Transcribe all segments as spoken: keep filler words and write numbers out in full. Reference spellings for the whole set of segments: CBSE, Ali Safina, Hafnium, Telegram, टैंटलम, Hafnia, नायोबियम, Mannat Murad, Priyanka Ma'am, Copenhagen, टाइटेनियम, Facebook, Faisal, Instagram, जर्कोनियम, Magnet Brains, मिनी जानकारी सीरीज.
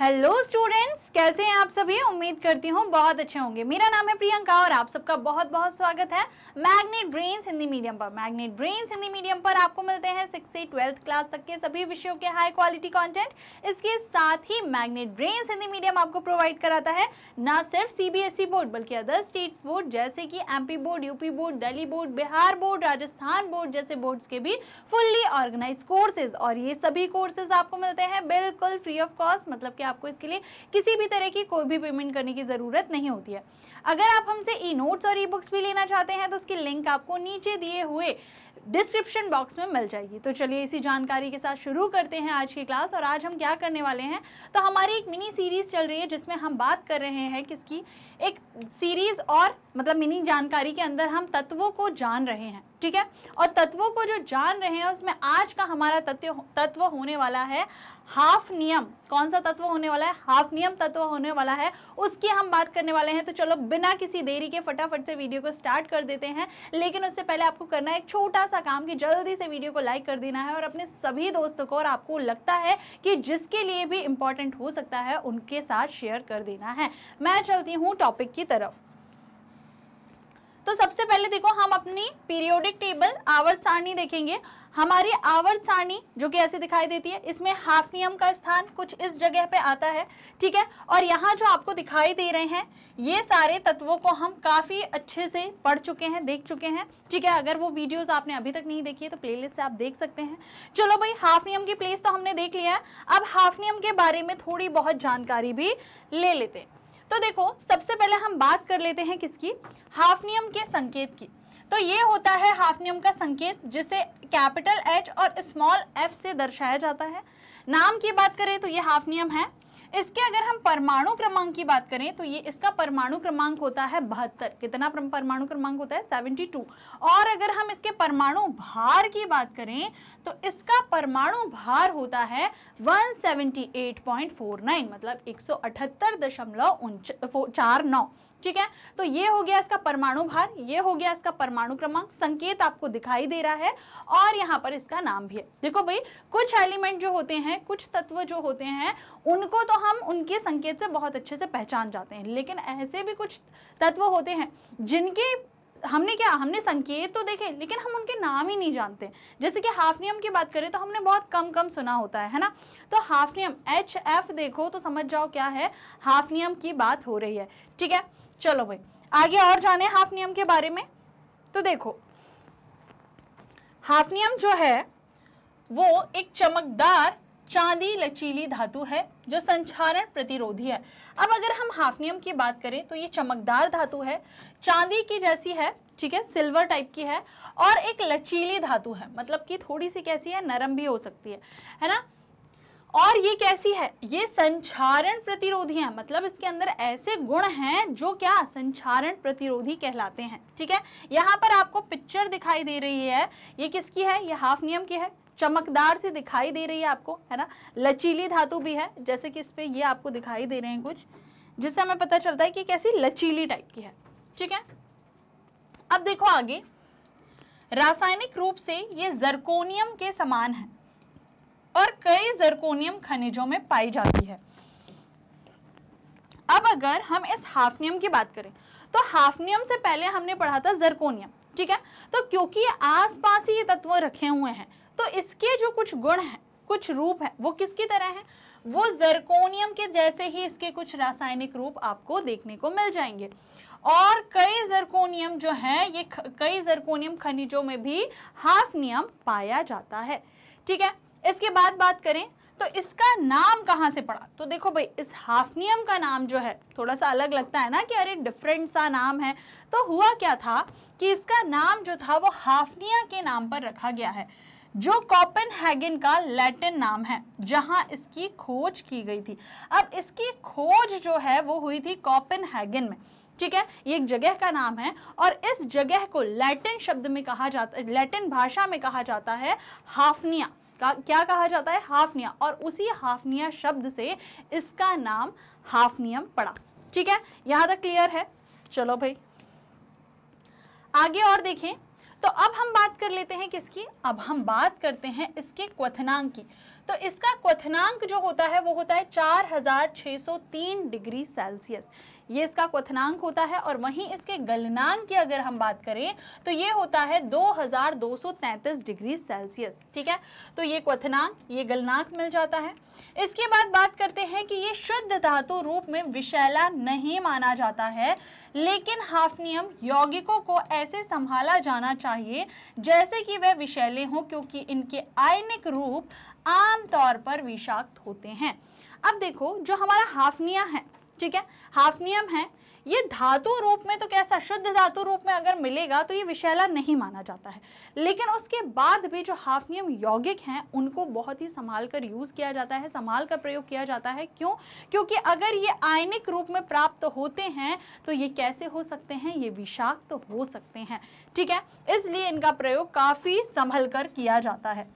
Hello students, कैसे हैं आप सभी। उम्मीद करती हूँ बहुत अच्छे होंगे। मेरा नाम है प्रियंका और आप सबका बहुत बहुत स्वागत है मैग्नेट ब्रेन्स हिंदी मीडियम पर। मैग्नेट ब्रेन्स हिंदी मीडियम पर आपको मिलते हैं सिक्स से ट्वेल्थ क्लास तक के सभी विषयों के हाई क्वालिटी कंटेंट। इसके साथ ही मैग्नेट ब्रेन्स हिंदी मीडियम आपको प्रोवाइड कराता है ना सिर्फ सीबीएसई बोर्ड बल्कि अदर स्टेट्स बोर्ड जैसे कि MP board, UP board, Delhi board, Bihar board, Rajasthan board जैसे बोर्ड्स के भी फुल्ली ऑर्गेनाइज कोर्सेज। और ये सभी कोर्सेज आपको मिलते हैं बिल्कुल फ्री ऑफ कॉस्ट, मतलब कि आपको इसके लिए किसी भी तरह की कोई भी पेमेंट करने की ज़रूरत नहीं होती है। अगर आप हमसे ई नोट्स और ई बुक्स भी लेना चाहते हैं तो उसकी लिंक आपको नीचे दिए हुए डिस्क्रिप्शन बॉक्स में मिल जाएगी। तो चलिए इसी जानकारी के साथ शुरू करते हैं आज की क्लास। और आज हम क्या करने वाले हैं तो हमारी एक मिनी सीरीज़ चल रही है जिसमें हम बात कर रहे हैं किसकी, एक सीरीज़ और मतलब मिनी जानकारी के अंदर हम तत्वों को जान रहे हैं, ठीक है। और तत्वों को जो जान रहे हैं उसमें आज का हमारा तत्व तत्व होने वाला है हाफनियम। कौन सा तत्व होने वाला है? हाफनियम तत्व होने वाला है, उसकी हम बात करने वाले हैं। तो चलो बिना किसी देरी के फटाफट से वीडियो को स्टार्ट कर देते हैं। लेकिन उससे पहले आपको करना है एक छोटा सा काम कि जल्दी से वीडियो को लाइक कर देना है और अपने सभी दोस्तों को और आपको लगता है कि जिसके लिए भी इम्पॉर्टेंट हो सकता है उनके साथ शेयर कर देना है। मैं चलती हूँ टॉपिक की तरफ। तो सबसे पहले देखो हम अपनी पीरियोडिक टेबल आवर्त सारणी देखेंगे। हमारी आवर्त सारणी जो कि ऐसे दिखाई देती है, इसमें हाफनियम का स्थान कुछ इस जगह पे आता है, ठीक है। और यहाँ जो आपको दिखाई दे रहे हैं ये सारे तत्वों को हम काफ़ी अच्छे से पढ़ चुके हैं, देख चुके हैं, ठीक है। अगर वो वीडियोस आपने अभी तक नहीं देखी है तो प्लेलिस्ट से आप देख सकते हैं। चलो भाई, हाफनियम की प्लेस तो हमने देख लिया है। अब हाफनियम के बारे में थोड़ी बहुत जानकारी भी ले लेते हैं। तो देखो सबसे पहले हम बात कर लेते हैं किसकी, हाफनियम के संकेत की। तो ये होता है हाफनियम का संकेत जिसे कैपिटल एच और स्मॉल एफ से दर्शाया जाता है। नाम की बात करें तो ये हाफनियम है। इसके अगर हम परमाणु क्रमांक की बात करें तो ये इसका परमाणु क्रमांक होता है बहत्तर। कितना परमाणु क्रमांक होता है? बहत्तर। और अगर हम इसके परमाणु भार की बात करें तो इसका परमाणु भार होता है एक सौ अठहत्तर दशमलव चार नौ, मतलब एक सौ अठहत्तर दशमलव चार नौ, ठीक है। तो ये हो गया इसका परमाणु भार, ये हो गया इसका परमाणु क्रमांक। संकेत आपको दिखाई दे रहा है और यहाँ पर इसका नाम भी है। देखो भाई, कुछ एलिमेंट जो होते हैं, कुछ तत्व जो होते हैं, उनको तो हम उनके संकेत से बहुत अच्छे से पहचान जाते हैं, लेकिन ऐसे भी कुछ तत्व होते हैं जिनके हमने क्या हमने संकेत तो देखे लेकिन हम उनके नाम ही नहीं जानते। जैसे कि हाफनियम की बात करें तो हमने बहुत कम कम सुना होता है, है ना। तो हाफनियम एच एफ देखो तो समझ जाओ क्या है, हाफनियम की बात हो रही है, ठीक है। चलो भाई आगे और जाने हाफनियम के बारे में। तो देखो हाफनियम जो है वो एक चमकदार चांदी लचीली धातु है जो संक्षारण प्रतिरोधी है। अब अगर हम हाफनियम की बात करें तो ये चमकदार धातु है, चांदी की जैसी है, ठीक है, सिल्वर टाइप की है, और एक लचीली धातु है, मतलब कि थोड़ी सी कैसी है, नरम भी हो सकती है, है ना। और ये कैसी है? ये संक्षारण प्रतिरोधी है, मतलब इसके अंदर ऐसे गुण हैं जो क्या, संक्षारण प्रतिरोधी कहलाते हैं, ठीक है। यहाँ पर आपको पिक्चर दिखाई दे रही है, ये किसकी है? ये हाफनियम की है, चमकदार से दिखाई दे रही है आपको, है ना। लचीली धातु भी है, जैसे कि इस पे ये आपको दिखाई दे रहे हैं कुछ, जिससे हमें पता चलता है कि कैसी लचीली टाइप की है, ठीक है। अब देखो आगे, रासायनिक रूप से ये जर्कोनियम के समान है और कई जर्कोनियम खनिजों में पाई जाती है। अब अगर हम इस हाफनियम की बात करें तो हाफनियम से पहले हमने पढ़ा था जर्कोनियम, ठीक है। तो क्योंकि आसपास ही ये तत्व रखे हुए हैं तो इसके जो कुछ गुण हैं, कुछ रूप हैं, वो किसकी तरह हैं? वो जर्कोनियम के जैसे ही इसके कुछ रासायनिक रूप आपको देखने को मिल जाएंगे। और कई जर्कोनियम जो हैं, ये कई जर्कोनियम खनिजों में भी हाफनियम पाया जाता है, ठीक है। इसके बाद बात करें तो इसका नाम कहाँ से पड़ा? तो देखो भाई, इस हाफनियम का नाम जो है थोड़ा सा अलग लगता है ना कि अरे डिफरेंट सा नाम है। तो हुआ क्या था कि इसका नाम जो था वो हाफनिया के नाम पर रखा गया है, जो कोपेनहेगन का लैटिन नाम है, जहां इसकी खोज की गई थी। अब इसकी खोज जो है वो हुई थी कोपेनहेगन में, ठीक है। ये एक जगह का नाम है और इस जगह को लैटिन शब्द में कहा जाता है, लैटिन भाषा में कहा जाता है हाफनिया। का क्या कहा जाता है? हाफनिया। और उसी हाफनिया शब्द से इसका नाम हाफनियम पड़ा, ठीक है। यहाँ तक क्लियर है। चलो भाई आगे और देखें तो अब हम बात कर लेते हैं किसकी, अब हम बात करते हैं इसके क्वथनांक की। तो इसका क्वथनांक जो होता है वो होता है चार हज़ार छह सौ तीन डिग्री सेल्सियस, ये इसका क्वथनांक होता है। और वहीं इसके गलनांक की अगर हम बात करें तो ये होता है दो हज़ार दो सौ तैंतीस डिग्री सेल्सियस। ठीक है, तो ये क्वथनांक, ये गलनांक मिल जाता है। इसके बाद बात करते हैं कि ये शुद्ध धातु रूप में विषैला नहीं माना जाता है, लेकिन हाफनियम यौगिकों को ऐसे संभाला जाना चाहिए जैसे कि वे विषैले हों, क्योंकि इनके आयनिक रूप आमतौर पर विषाक्त होते हैं। अब देखो, जो हमारा हाफनिया है, ठीक है, हाफनियम है, ये धातु रूप में तो कैसा, शुद्ध धातु रूप में अगर मिलेगा तो ये विषैला नहीं माना जाता है, लेकिन उसके बाद भी जो हाफनियम यौगिक हैं उनको बहुत ही संभाल कर यूज़ किया जाता है, संभाल कर प्रयोग किया जाता है। क्यों? क्योंकि अगर ये आयनिक रूप में प्राप्त होते हैं तो ये कैसे हो सकते हैं, ये विषाक्त तो हो सकते हैं। ठीक है, इसलिए इनका प्रयोग काफ़ी संभल कर किया जाता है।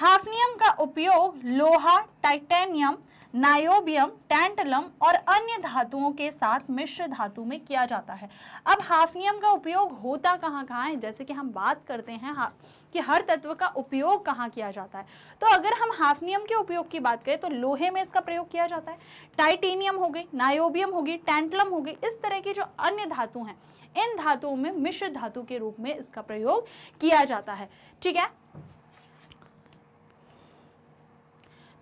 हाफनियम का उपयोग लोहा, टाइटेनियम, नायोबियम, टैंटलम और अन्य धातुओं के साथ मिश्र धातु में किया जाता है। अब हाफनियम का उपयोग होता कहाँ कहाँ है, जैसे कि हम बात करते हैं हाँ कि हर तत्व का उपयोग कहाँ किया जाता है, तो अगर हम हाफनियम के उपयोग की बात करें तो लोहे में इसका प्रयोग किया जाता है, टाइटेनियम हो गई, नायोबियम हो गई, टैंटलम हो गई, इस तरह की जो अन्य धातु हैं इन धातुओं में मिश्र धातु के रूप में इसका प्रयोग किया जाता है। ठीक है,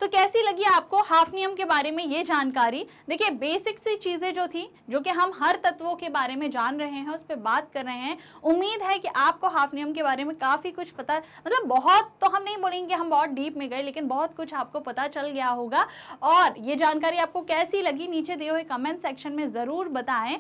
तो कैसी लगी आपको हाफनियम के बारे में ये जानकारी? देखिए, बेसिक सी चीज़ें जो थी, जो कि हम हर तत्वों के बारे में जान रहे हैं, उस पर बात कर रहे हैं। उम्मीद है कि आपको हाफनियम के बारे में काफ़ी कुछ पता, मतलब बहुत तो हम नहीं बोलेंगे कि हम बहुत डीप में गए, लेकिन बहुत कुछ आपको पता चल गया होगा। और ये जानकारी आपको कैसी लगी, नीचे दिए हुए कमेंट सेक्शन में ज़रूर बताएं।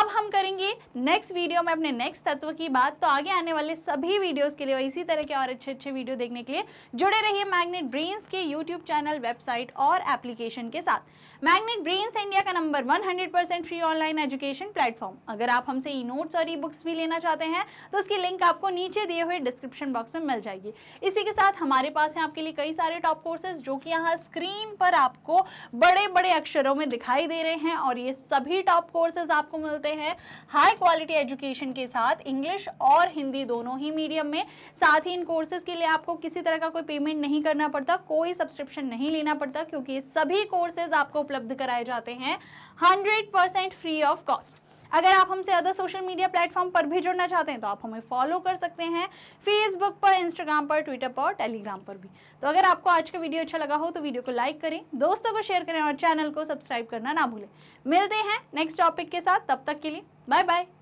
अब हम करेंगे नेक्स्ट वीडियो में अपने नेक्स्ट तत्व की बात। तो आगे आने वाले सभी वीडियोस के लिए और इसी तरह के और अच्छे अच्छे वीडियो देखने के लिए जुड़े रहिए मैग्नेट ब्रेन्स के यूट्यूब चैनल, वेबसाइट और एप्लीकेशन के साथ। मैग्नेट ब्रेन्स इंडिया का नंबर सौ percent free online education platform. अगर आप हमसे ई नोट्स और ई बुक्स भी लेना चाहते हैं तो उसकी लिंक आपको नीचे दिए हुए डिस्क्रिप्शन बॉक्स में मिल जाएगी। इसी के साथ हमारे पास हैं आपके लिए कई सारे टॉप कोर्सेज, जो कि यहाँ स्क्रीन पर आपको बड़े बड़े अक्षरों में दिखाई दे रहे हैं। और ये सभी टॉप कोर्सेज आपको हैं हाई क्वालिटी एजुकेशन के साथ, इंग्लिश और हिंदी दोनों ही मीडियम में। साथ ही इन कोर्सेज के लिए आपको किसी तरह का कोई पेमेंट नहीं करना पड़ता, कोई सब्सक्रिप्शन नहीं लेना पड़ता, क्योंकि ये सभी कोर्सेज आपको उपलब्ध कराए जाते हैं hundred percent free of cost. अगर आप हमसे अदर सोशल मीडिया प्लेटफॉर्म पर भी जुड़ना चाहते हैं तो आप हमें फॉलो कर सकते हैं फेसबुक पर, इंस्टाग्राम पर, ट्विटर पर, टेलीग्राम पर भी। तो अगर आपको आज का वीडियो अच्छा लगा हो तो वीडियो को लाइक करें, दोस्तों को शेयर करें और चैनल को सब्सक्राइब करना ना भूलें। मिलते हैं नेक्स्ट टॉपिक के साथ, तब तक के लिए बाय बाय।